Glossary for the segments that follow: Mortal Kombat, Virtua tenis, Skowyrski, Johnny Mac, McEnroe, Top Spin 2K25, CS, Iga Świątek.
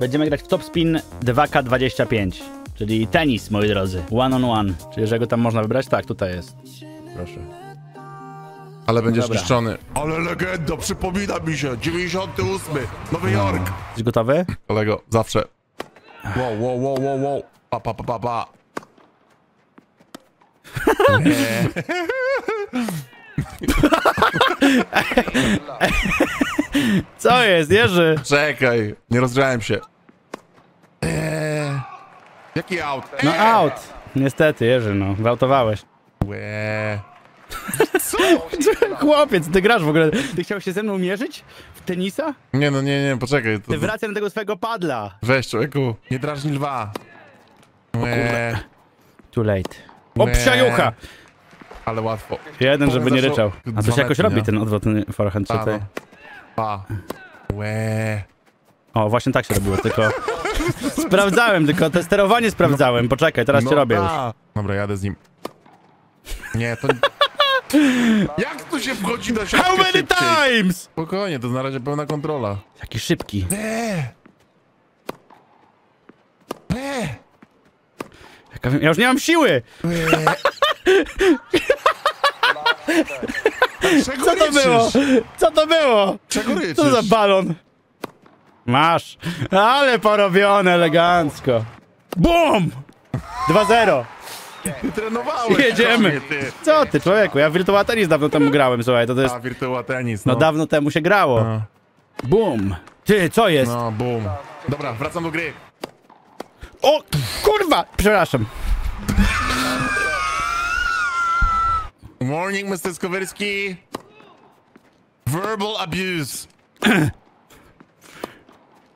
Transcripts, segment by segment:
Będziemy grać w Top Spin 2K25, czyli tenis, moi drodzy. One on one. Czyli że go tam można wybrać? Tak, tutaj jest. Proszę. Ale będziesz niszczony. Ale legenda, przypomina mi się. 98, Nowy Jork. Jesteś gotowy? Kolego, zawsze. Wow, wow, wow, wow, wow. Pa, pa, pa, pa, pa. Co jest, Jerzy? Czekaj, nie rozgrzałem się. Jaki out? No out. Niestety, Jerzy, no, gwałtowałeś. Co? Chłopiec, ty grasz w ogóle. Ty chciałeś się ze mną mierzyć? W tenisa? Nie, no nie, nie, poczekaj. Ty wracaj na tego swojego padla. Weź, człowieku, nie drażnij lwa. Too late. O, przejucha! Ale łatwo. Jeden, żeby nie ryczał. A to się jakoś robi, ten odwrotny forehand, czy tutaj? Pa. O, właśnie tak się robiło, tylko... Sprawdzałem, tylko to sterowanie sprawdzałem. Poczekaj, teraz cię robię już. Dobra, jadę z nim. Nie, to... Jak tu się wchodzi na siatkę? How many times? Spokojnie, to na razie pełna kontrola. Jaki szybki. Ja już nie mam siły! Co to było? Co to było? Co za balon? Masz! Ale porobione elegancko! BUM! 2-0! Ty trenowałeś! Jedziemy! Co ty, człowieku? Ja w Virtua tenis dawno temu grałem, słuchaj, to jest... A, Virtua tenis, no. No dawno temu się grało. No. BUM! Ty, co jest? No, BUM. Dobra, wracam do gry. O, kurwa! Przepraszam. Warning, Mr. Skowyrski. Verbal abuse.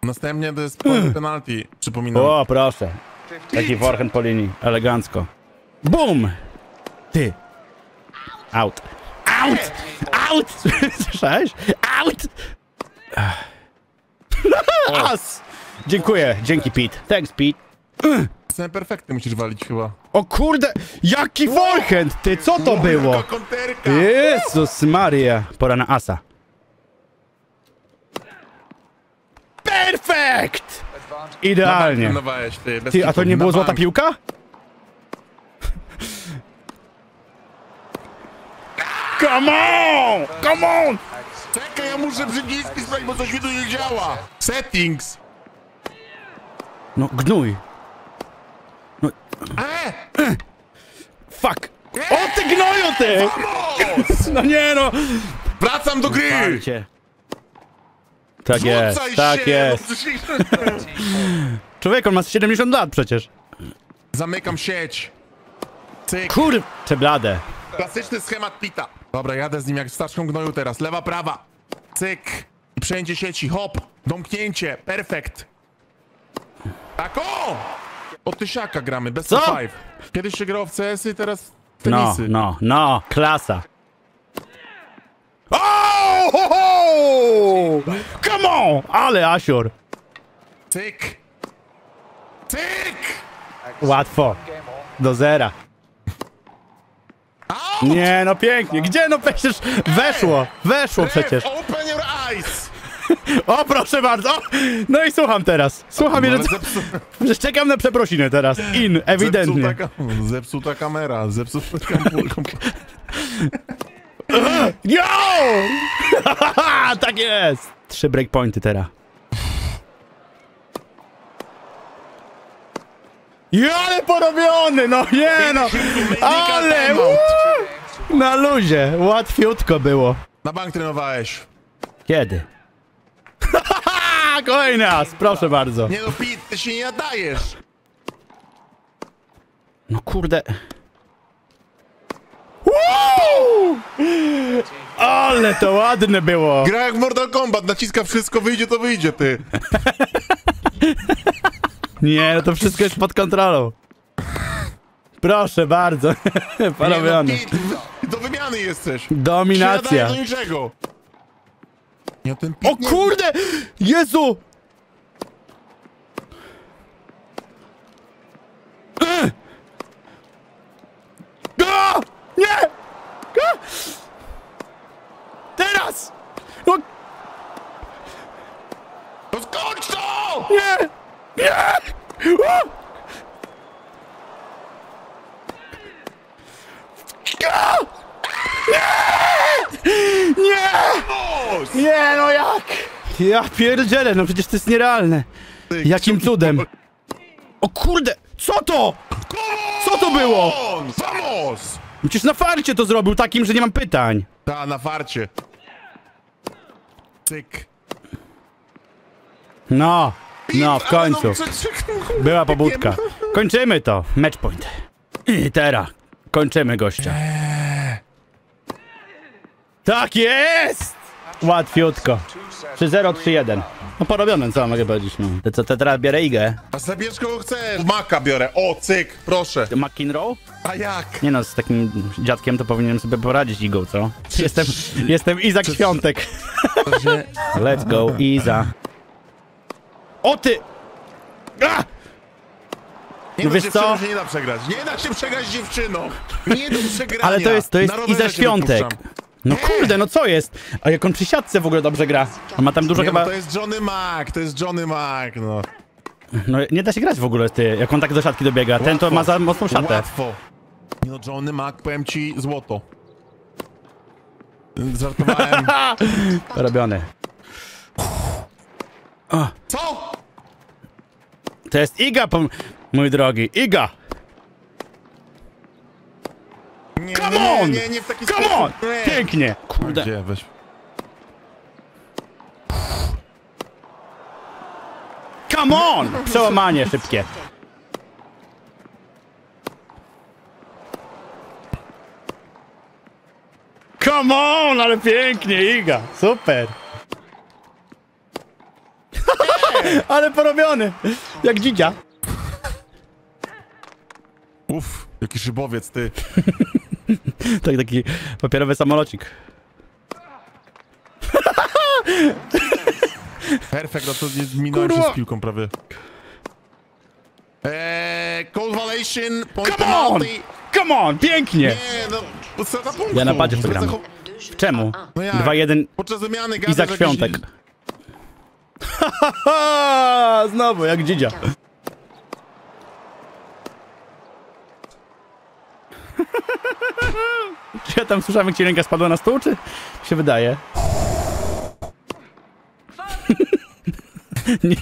Następnie to jest penalty, przypominam. O, proszę. Taki forehand po linii, elegancko. BUM! Ty. Out. Out! Out! Słyszałeś? Out! As! Dziękuję, dzięki Pete. Thanks, Pete. Jestem perfekty, musisz walić chyba. O kurde, jaki forehand, ty, co to było? Jezus Maria, pora na asa. Perfekt! Idealnie. Ty, a to nie było złota piłka? Come on! Come on! Czekaj, ja muszę przyciski sprawdzić, bo coś mi tu nie działa. Settings. No, gnój. No. Fuck! O ty gnoju, ty! No nie no! Wracam do gry! Tak jest, tak jest. Człowiek, on ma 70 lat przecież. Zamykam sieć. Kurczę bladę. Klasyczny schemat Pita. Dobra, jadę z nim jak starszą gnoju teraz. Lewa, prawa. Cyk. I przejęcie sieci. Hop. Domknięcie. Perfekt. Tak o! Od tysiaka gramy, best of five. Kiedyś się grało w CS-y, teraz w tenisy. No, no, no, klasa. Oh, ho, ho! Come on! Ale Asior. Cyk. Cyk! Łatwo. Do zera. Nie, no pięknie. Gdzie no przecież weszło? Weszło przecież. Open your eyes! O, proszę bardzo! O, no i słucham teraz. Słucham, że czekam na przeprosiny teraz. In, ewidentnie. Zepsuta kamera, zepsuta Yo! Tak jest! 3 breakpointy teraz. Ale porobiony! No nie no! Ale! Na luzie! Łatwiutko było. Na bank trenowałeś. Kiedy? Kolejny as, proszę bardzo. Nie no, Pit, ty się nie nadajesz. No kurde. Woo! Ale to ładne było. Gra jak w Mortal Kombat, naciska wszystko, wyjdzie to wyjdzie, ty. Nie, no to wszystko jest pod kontrolą. Proszę bardzo. Porobiony. Nie, no, Pit, do wymiany jesteś. Dominacja. Nie do niczego. Ja ten o kurde! Jezu! Go! Nie! Go! Teraz! No skończ to! Nie! Nie! Nie, no jak? Ja pierdzielę, no przecież to jest nierealne. Jakim cudem? O kurde, co to? Co to było? Vamos! Przecież na farcie to zrobił takim, że nie mam pytań. Ta, na farcie. Cyk. No, no, w końcu. Była pobudka. Kończymy to. Match point. I teraz kończymy gościa. Tak jest! Łatwiutko. 3-0, 3-1. No porobione, co mogę powiedzieć, no. To co, to teraz biorę Igę? A zabierz kogo chcesz. Maka biorę, o cyk, proszę. McEnroe? A jak? Nie no, z takim dziadkiem to powinienem sobie poradzić Igą, co? Jestem Iga Świątek. Let's go, Iza. O ty! A! Nie, no wiesz co? Nie da przegrać, nie da się przegrać dziewczyną. Nie da przegrania. Ale to jest Iga Świątek. No kurde, no co jest? A jak on przy siatce w ogóle dobrze gra? On ma tam dużo nie, chyba... No to jest Johnny Mac, no. No nie da się grać w ogóle, ty, jak on tak do siatki dobiega. Łatwo. Ten to ma za mocną siatę. Łatwo. No Johnny Mac, powiem ci, złoto. Żartowałem. Robione. Co? To jest Iga, mój drogi, Iga! Come on! Nie w taki sposób! Come on! Pięknie! Kurde. Gdzie, weź. Come on! Przełamanie szybkie. Come on! Ale pięknie, Iga! Super! Ale porobiony! Jak dzidzia. Uff, jaki szybowiec, ty. Tak, taki papierowy samolocik. Perfekt, no to nie minąłem się z piłką prawie. Cold Valation, point penalty. Come on, pięknie! Nie, no, strata punktu. Ja na padzie to gram. Czemu? No 2-1 Iga Świątek. Hahaha, znowu jak dzidzia. Czy ja tam słyszałem, jak ci ręka spadła na stół, czy się wydaje?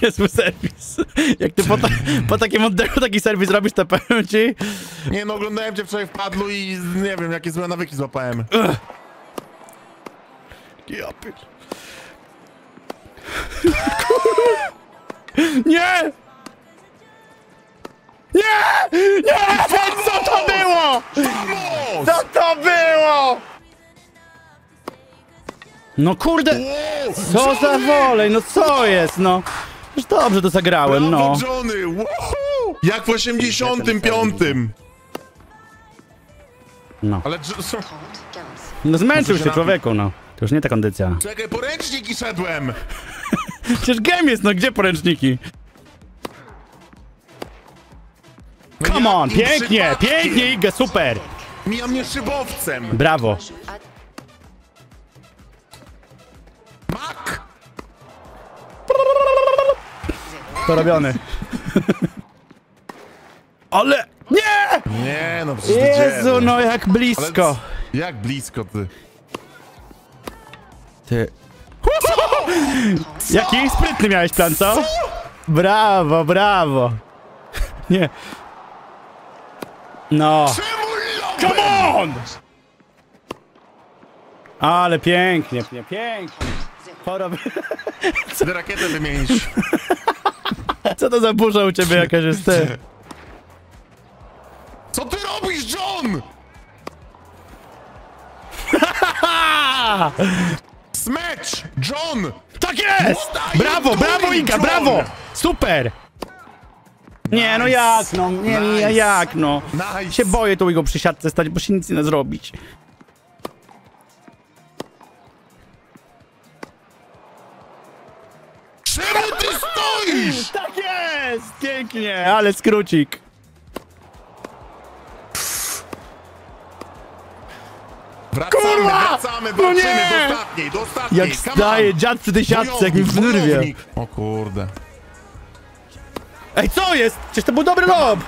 Niezły serwis. Jak ty po takim oddechu taki serwis robisz, to powiem ci... Nie no, oglądałem cię wczoraj w padlu i nie wiem, jakie złe nawyki złapałem. Nie! Nie! Nie! Co to było? Co to było? No kurde! Co za wolej, no co jest, no? Już dobrze to zagrałem, no. Jak w 85. No. No zmęczył się człowieku, no. To już nie ta kondycja. Czekaj, poręczniki szedłem! Przecież game jest, no gdzie poręczniki? Come on, pięknie, pięknie Iga, super! Mija mnie szybowcem! Brawo! Mak! To robiony. Ale... Nie! Nie, no przecież Jezu, no jak blisko! Ale jak blisko, ty? Ty... Co? Jaki sprytny miałeś plan, co? Brawo, brawo! Nie... No. Come on! Ale pięknie, pięknie. Ty rakietę wymienisz. Co to za burza u ciebie jakaś jest, ty? Co ty robisz, John? Smash, John! Tak jest! Brawo, brawo Iga, brawo! Super! Nie, no jak no, jak no. Się boję tą jego przy siatce stać, bo się nic nie da zrobić. Czemu ty stoisz? Tak jest, pięknie, ale skrócik. Wracamy, no nie! Do ostatniej. Jak staje dziad przy tej siatce, jak mi w nerwie. O kurde. Ej, co jest? Przecież to był dobry lob!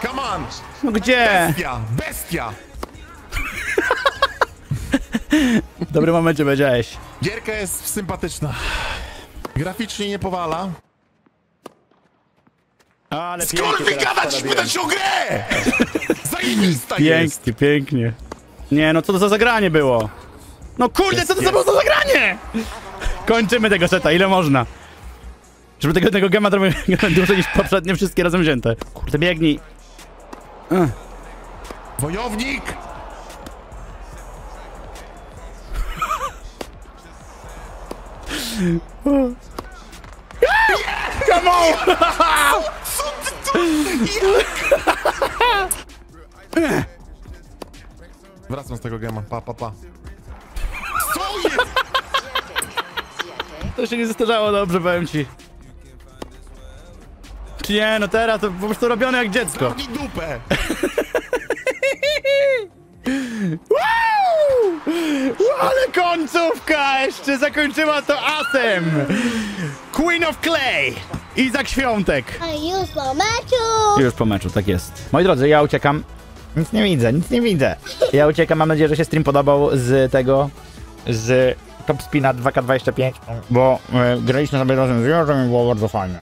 No gdzie? Bestia, bestia! W dobrym momencie będziesz. Gierka jest sympatyczna. Graficznie nie powala. Skurwy gadać pytać o grę! Zajebista jest! Pięknie, pięknie. Nie, no co to za zagranie było? No kurde, jest, co to za było za zagranie? Kończymy tego seta, ile można. Żeby tego gema trochę dłużej niż poprzednie wszystkie razem wzięte. Kurde, biegnij. Wojownik! Come on! Co ty tu? Wracam z tego gema, pa. Co jest? To się nie zestarzało dobrze, powiem ci. Nie, no teraz to po prostu robione jak dziecko. Zrobi dupę! Wow! Ale końcówka jeszcze zakończyła to asem! Queen of Clay! Iga Świątek! Ale już po meczu! Już po meczu, tak jest. Moi drodzy, ja uciekam. Nic nie widzę, nic nie widzę. Ja uciekam, mam nadzieję, że się stream podobał z tego... z Top Spina 2K25, bo graliśmy sobie razem z Jorzem i było bardzo fajnie.